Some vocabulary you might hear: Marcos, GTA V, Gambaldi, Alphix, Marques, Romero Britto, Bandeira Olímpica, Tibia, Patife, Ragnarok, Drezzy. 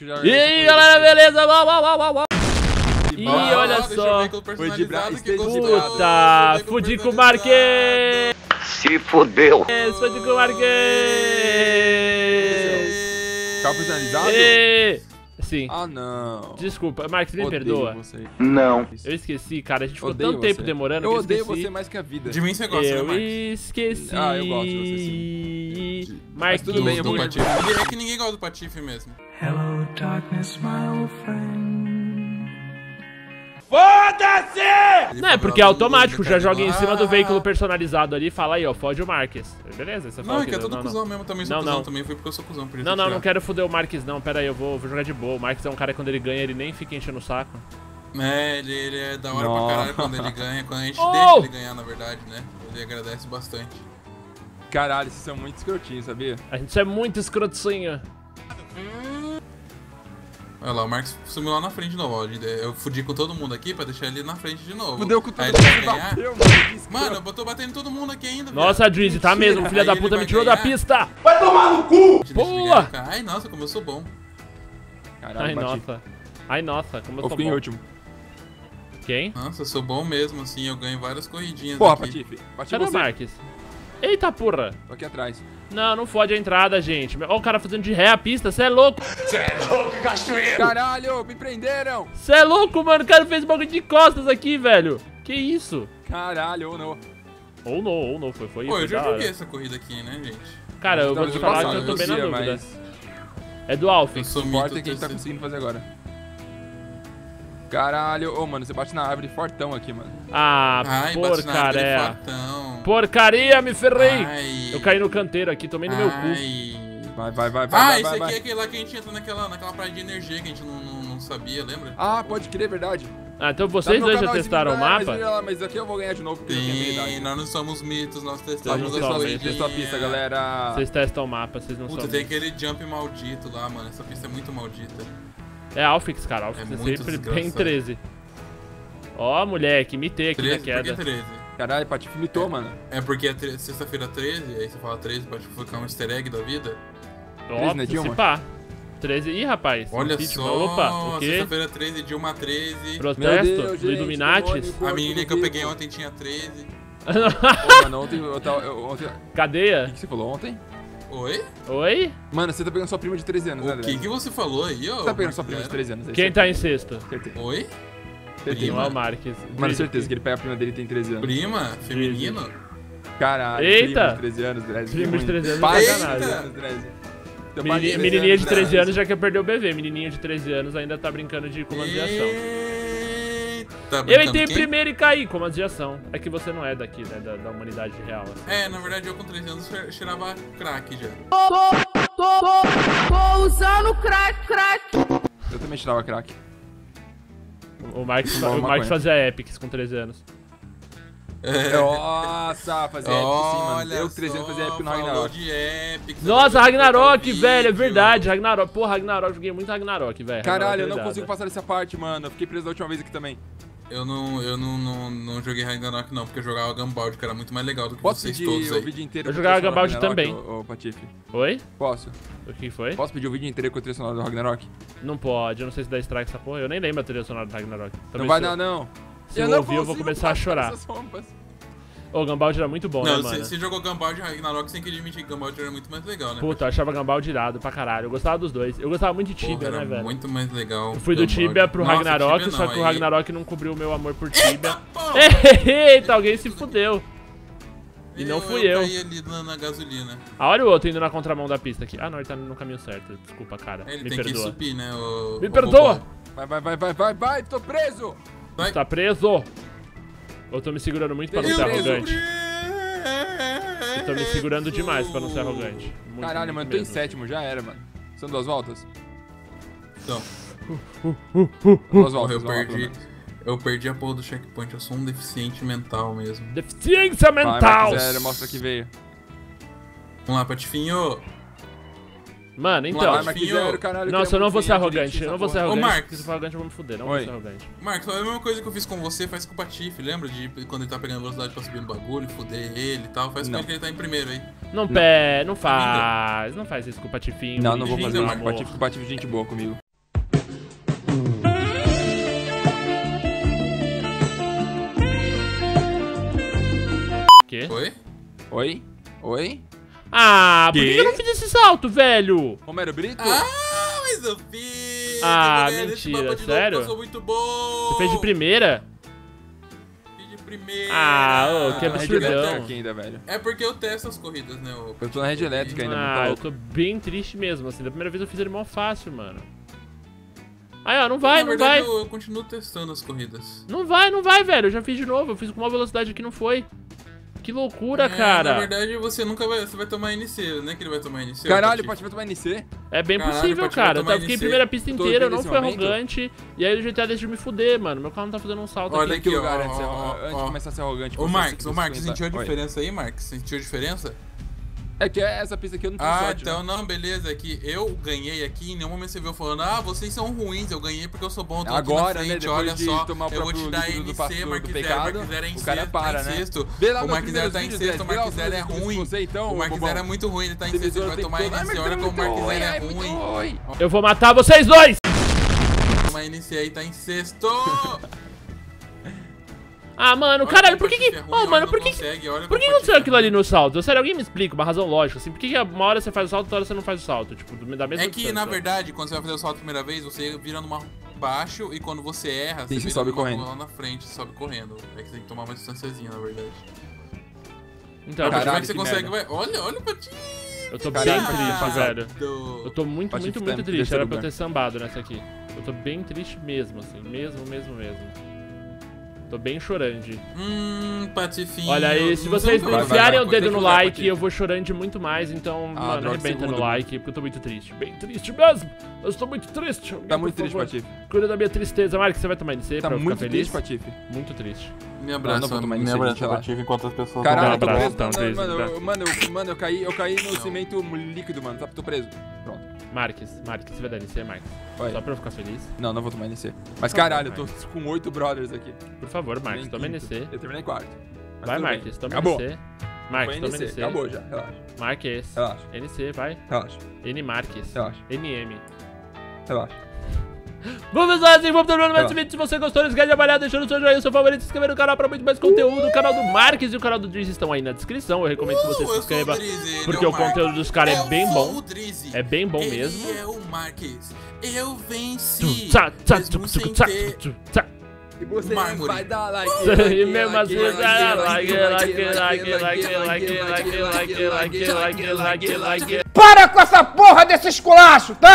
E aí, galera, beleza? E olha só, foi de braço que puta, fudi com o Marquês. Se fodeu. Fudi com o Marquês. Tá personalizado? Sim. Ah, não. Desculpa, Marcos, me perdoa. Você. Não. Eu esqueci, cara. A gente ficou tanto tempo demorando. Eu odeio você mais que a vida. De mim você gosta, né, Marcos? Eu esqueci. Ah, eu gosto de você, sim. Mas tudo bem, eu vou do Patife. É que ninguém gosta do Patife mesmo. Hello, darkness, my old friend. Foda-se! Não, é porque é automático. Já joga em cima do veículo personalizado ali e fala aí, ó, fode o Marques. Beleza? Você fala não, é que é todo cuzão mesmo. Também sou cuzão também. Foi porque eu sou cuzão. Não quero foder o Marques, não. Pera aí, eu vou jogar de boa. O Marques é um cara que quando ele ganha, ele nem fica enchendo o saco. É, ele é da hora pra caralho quando ele ganha. Quando a gente deixa ele ganhar, na verdade, né? Ele agradece bastante. Caralho, vocês são muito escrotinhos, sabia? A gente é muito escrotinho. Olha lá, o Marcos sumiu lá na frente de novo. Eu fudi com todo mundo aqui pra deixar ele na frente de novo. Fudeu com todo mundo. Bateu, mano, eu tô batendo todo mundo aqui ainda. Nossa, Drezzy, tá mesmo. Filha da puta me tirou da pista. Vai tomar no cu! Pula! Ai, nossa, como eu sou bom. Caralho, ai, nossa. Ai, nossa, como eu sou bom. Em último. Quem? Nossa, eu sou bom mesmo, assim. Eu ganho várias corridinhas. Porra, Patife. Cadê o Marcos? Eita porra. Tô aqui atrás. Não, não fode a entrada, gente. Olha o cara fazendo de ré a pista, cê é louco. Cê é louco, cachoeiro. Caralho, me prenderam. Cê é louco, mano, o cara fez bagulho de costas aqui, velho. Que isso? Caralho, ou não, foi isso. Pô, eu já joguei essa corrida aqui, né, gente? Cara, eu vou te falar que eu tô bem na dúvida. Mas... é do Alpha. Não importa o que a gente tá conseguindo fazer agora. Caralho, ô, mano, você bate na árvore fortão aqui, mano. Ah, porcaria. Porcaria, me ferrei. Ai. Eu caí no canteiro aqui, tomei no meu cu. Vai, esse aqui é aquele lá que a gente entrou naquela praia de energia que a gente não sabia, lembra? Ah, pode crer, verdade. Ah, então vocês dois já testaram o mapa? Mas aqui eu vou ganhar de novo, porque eu tenho habilidade. Nós não somos mitos, nós testamos a sua pista, galera. Vocês testam o mapa, vocês não sabem. Puta, tem aquele jump maldito lá, mano. Essa pista é muito maldita. É Alphix, cara. Alphix é sempre bem 13. Ó, moleque, mitei aqui na queda. Por que 13? Caralho, Patife mitou, mano. É porque é sexta-feira 13, aí você fala 13, Patife ficar um easter egg da vida. Ó, né, se pá. 13. Ih, rapaz. Olha só. Opa, o quê? Sexta-feira 13, Dilma 13. Protesto Deus, do Illuminati. A menina que eu peguei ontem tinha 13. Ô, mano, ontem eu tava... Cadeia? O que você falou ontem? Oi? Oi? Mano, você tá pegando sua prima de 13 anos, né? O que você falou aí, ó? Você tá pegando sua prima de 13 anos. Quem tá em sexto? Oi? Prima. Não, Marques. Mano, certeza que ele pega a prima dele tem 13 anos. Prima? Feminino? Caralho, prima de 13 anos, Drezzy. Prima de 13 anos, Drezzy. Menininha de 13 anos já quer perder o bebê. Menininha de 13 anos ainda tá brincando de comandos de ação. Eu entrei primeiro e caí, comandos de ação. É que você não é daqui, né? Da humanidade real. Assim. É, na verdade eu com 13 anos cheirava crack já. Tô usando crack. Eu também cheirava crack. O Marcos fazia epics com 13 anos. Nossa, fazia epic sim, mano. Eu com 13 anos fazia epic no Ragnarok. Nossa, Ragnarok, velho, é verdade. Ragnarok, porra, Ragnarok, joguei muito Ragnarok, velho. Caralho, eu não consigo passar dessa parte, mano. Eu fiquei preso da última vez aqui também. Eu não joguei Ragnarok não, porque eu jogava Gambaldi, que era muito mais legal do que vocês todos aí. O vídeo inteiro eu jogava Gambaldi também. Ô, Patife. Oi? Posso? O que foi? Posso pedir o vídeo inteiro com a trilha sonora do Ragnarok? Não pode, eu não sei se dá strike essa porra. Eu nem lembro a trilha sonora do Ragnarok. Também não vai dar não. Se eu ouvir, eu vou começar a chorar. Ô, Gambaldi era muito bom, né, mano? Não, você jogou Gambaldi e Ragnarok sem que admitir que Gambaldi era muito mais legal, né? Puta, eu achava Gambaldi irado pra caralho. Eu gostava dos dois. Eu gostava muito de Tibia, né, velho? Muito mais legal. Eu fui do Tibia pro Ragnarok, só que o Ragnarok não cobriu o meu amor por Tibia. Eita, alguém se fudeu. E não fui eu. Eu caí ali na gasolina. A hora o outro indo na contramão da pista aqui. Ah, não, ele tá no caminho certo. Desculpa, cara. Me perdoa. Ele tem que subir, né? Me perdoa! Vai, tô preso! Tá preso! Eu tô me segurando muito pra não ser arrogante. Eu tô me segurando demais pra não ser arrogante. Muito, caralho, muito mano, tô em sétimo, já era, mano. São duas voltas? Então. Duas voltas, eu perdi a porra do checkpoint, eu sou um deficiente mental mesmo. Deficiência mental! Vai, Marcos, mostra que veio. Vamos lá, Patifinho! Mano, então. Nossa, eu não vou ser arrogante. Eu não vou ser arrogante. Ô, Marcos. Se eu for arrogante, eu vou me fuder. Não vou ser arrogante. Marcos, a mesma coisa que eu fiz com você, faz com o Patife. Lembra de quando ele tá pegando velocidade pra subir no bagulho, fuder ele e tal? Faz com ele que ele tá em primeiro aí. Não, pé, não faz. Não faz isso com o Patifinho. Não, não vou fazer mais com o Patife, porque o Patife é gente boa comigo. Quê? Oi? Oi? Oi? Ah, por que eu não fiz esse salto, velho? Romero Britto? Ah, mas eu fiz! Ah, galera, mentira, sério? Novo, muito bom. Você fez de primeira? Fiz de primeira! Ah, oh, que absurdão! Aqui ainda, velho. É porque eu testo as corridas, né? Eu tô na rede elétrica ainda, muito alto. Eu tô bem triste mesmo, assim. Da primeira vez eu fiz ele mó fácil, mano. Aí, ó, não vai, não vai. Na verdade, eu continuo testando as corridas. Não vai, não vai, velho. Eu já fiz de novo. Eu fiz com uma velocidade que não foi. Que loucura, cara. Na verdade, você nunca vai... Você vai tomar NC, né? Que ele vai tomar NC. Caralho, o Patife vai tomar NC? É bem possível, cara. Eu fiquei em primeira pista inteira, eu não fui arrogante. E aí o GTA decidiu me fuder, mano. Meu carro não tá fazendo um salto aqui. Olha aqui, ó. Antes de começar a ser arrogante... Ô, Marcos, sentiu a diferença aí, Marcos? Sentiu a diferença? É que essa pista aqui eu não tive sorte. Ah, então não, beleza. É que eu ganhei aqui. Em nenhum momento você viu falando, ah, vocês são ruins. Eu ganhei porque eu sou bom. Eu tô agora, aqui na frente, né, olha só. Eu vou te dar NC, Marquisera em sexto. O Marquisera tá em sexto, o Marquisera é ruim. O Marquisera é muito ruim, ele tá em sexto. Ele vai tomar NC, olha como o Marquisera é ruim. Eu vou matar vocês dois! Tomar NC aí, tá em sexto! Ah, mano, olha, caralho, por que que... Ô, mano, por que que... Por que aconteceu aquilo ali no salto? Sério, alguém me explica uma razão lógica, assim. Por que uma hora você faz o salto, outra hora você não faz o salto? Tipo, da mesma... É que, na verdade, quando você vai fazer o salto a primeira vez, você vira numa baixo e quando você erra, você sobe correndo. Lá na frente, você sobe correndo. É que você tem que tomar uma distanciazinha, na verdade. Então, caralho, como é que você consegue... Olha o Patife! Eu tô bem triste, velho. Eu tô muito triste. Era pra eu ter sambado nessa aqui. Eu tô bem triste mesmo, assim. Mesmo. Tô bem chorande. Patifinho. Olha aí, se vocês não enfiarem o dedo no like, eu vou chorando muito mais. Então, mano, arrebenta no like, porque eu tô muito triste. Bem triste mesmo. Eu estou muito triste. Tá muito triste, Patife. Cuida da minha tristeza. Marcos, você vai tomar NC pra eu ficar feliz? Tá muito triste, Patife. Muito triste. Me abraça, Patife, enquanto as pessoas... Caralho, tô preso. Mano, eu caí no cimento líquido, mano. Tô preso. Pronto. Marques, você vai dar NC, Marques? Só pra eu ficar feliz? Não, não vou tomar NC. Mas caralho, eu tô com 8 brothers aqui. Por favor, Marques, toma NC. Eu terminei 4. Vai, Marques, toma NC. Marques, toma NC. Acabou já, relaxa. Marques, relaxa. NC, vai. Relaxa. N Marques, relaxa. NM, relaxa. Bom, pessoal, assim vamos terminando mais esse vídeo. Se você gostou, não esquece de avaliar, deixando o seu joinha, o seu favorito, se inscrever no canal pra muito mais conteúdo. O canal do Marques e o canal do Drezzy estão aí na descrição. Eu recomendo que você se inscreva, porque o conteúdo dos caras é bem bom. É bem bom mesmo. É o Marques. Eu venci. E você vai dar like. E mesmo assim, dá like. Para com essa porra desse esculacho, tá?